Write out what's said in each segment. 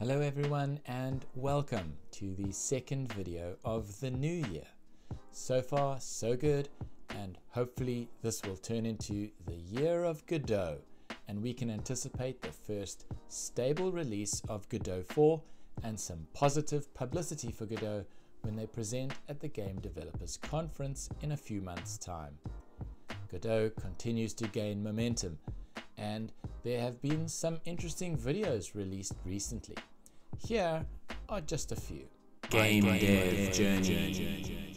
Hello everyone and welcome to the second video of the new year. So far so good, and hopefully this will turn into the year of Godot and we can anticipate the first stable release of Godot 4 and some positive publicity for Godot when they present at the Game Developers Conference in a few months' time. Godot continues to gain momentum, and there have been some interesting videos released recently. Here are just a few. Game Dev Journey.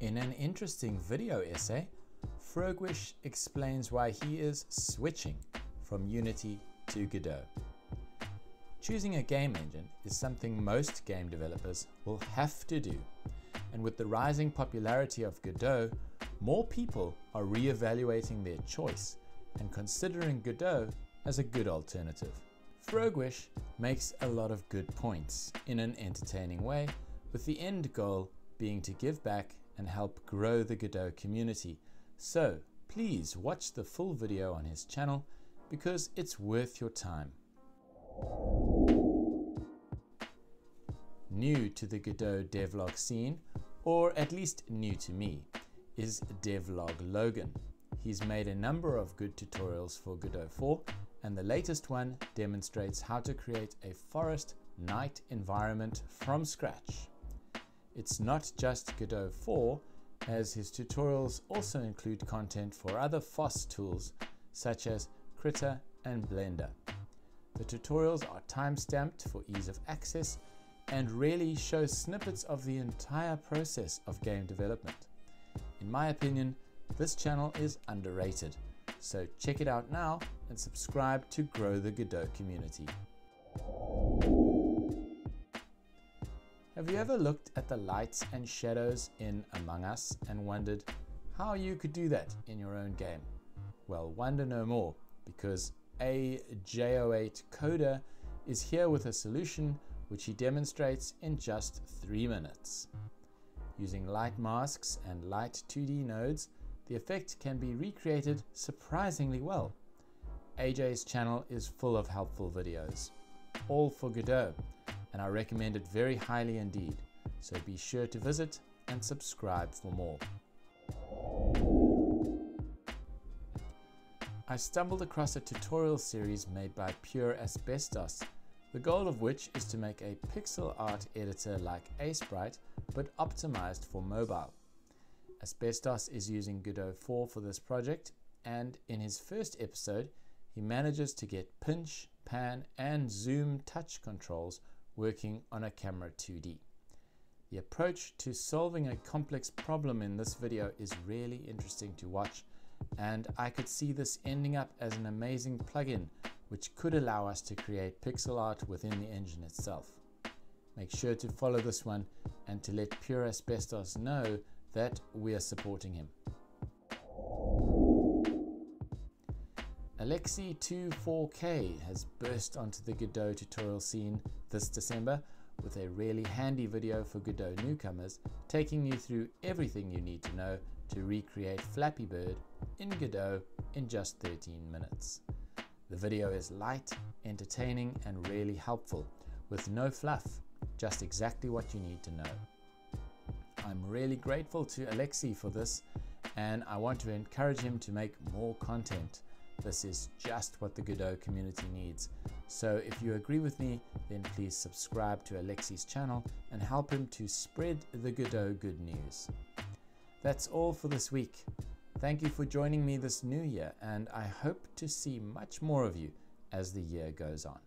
In an interesting video essay, Froguish explains why he is switching from Unity to Godot. Choosing a game engine is something most game developers will have to do, and with the rising popularity of Godot, more people are re-evaluating their choice and considering Godot as a good alternative. Froguish makes a lot of good points in an entertaining way, with the end goal being to give back and help grow the Godot community. So please watch the full video on his channel because it's worth your time. New to the Godot devlog scene, or at least new to me, is Devlog Logan. He's made a number of good tutorials for Godot 4, and the latest one demonstrates how to create a forest night environment from scratch. It's not just Godot 4, as his tutorials also include content for other FOSS tools such as Krita and Blender. The tutorials are time-stamped for ease of access and really show snippets of the entire process of game development. In my opinion, this channel is underrated, so check it out now and subscribe to grow the Godot community. Have you ever looked at the lights and shadows in Among Us and wondered how you could do that in your own game? Well, wonder no more, because AJ08Coder is here with a solution which he demonstrates in just 3 minutes. Using light masks and light 2D nodes, the effect can be recreated surprisingly well. AJ's channel is full of helpful videos, all for Godot, and I recommend it very highly indeed, so be sure to visit and subscribe for more. I stumbled across a tutorial series made by Pure Asbestos, the goal of which is to make a pixel art editor like Aesprite, but optimized for mobile. Asbestos is using Godot 4 for this project, and in his first episode, he manages to get pinch, pan, and zoom touch controls working on a camera 2D. The approach to solving a complex problem in this video is really interesting to watch, and I could see this ending up as an amazing plugin which could allow us to create pixel art within the engine itself. Make sure to follow this one and to let Pure Asbestos know that we are supporting him. Alexey24K has burst onto the Godot tutorial scene this December with a really handy video for Godot newcomers, taking you through everything you need to know to recreate Flappy Bird in Godot in just 13 minutes. The video is light, entertaining, and really helpful, with no fluff, just exactly what you need to know. I'm really grateful to Alexey for this, and I want to encourage him to make more content. This is just what the Godot community needs. So if you agree with me, then please subscribe to Alexey's channel and help him to spread the Godot good news. That's all for this week. Thank you for joining me this new year, and I hope to see much more of you as the year goes on.